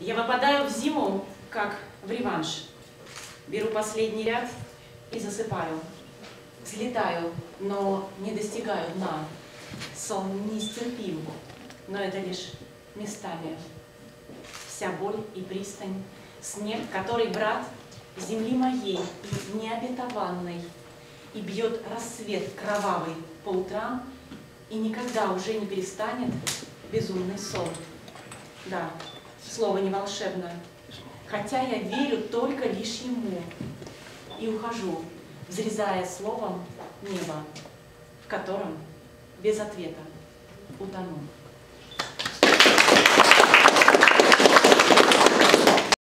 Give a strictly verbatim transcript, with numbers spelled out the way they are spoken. Я попадаю в зиму, как в реванш. Беру последний ряд и засыпаю. Взлетаю, но не достигаю дна. Сон нестерпим, но это лишь местами. Вся боль и пристань, снег, который брат земли моей и необетованной, и бьет рассвет кровавый по утрам, и никогда уже не перестанет безумный сон. Да, слово не волшебно, хотя я верю только лишь ему, и ухожу, взрезая словом небо, в котором без ответа утону.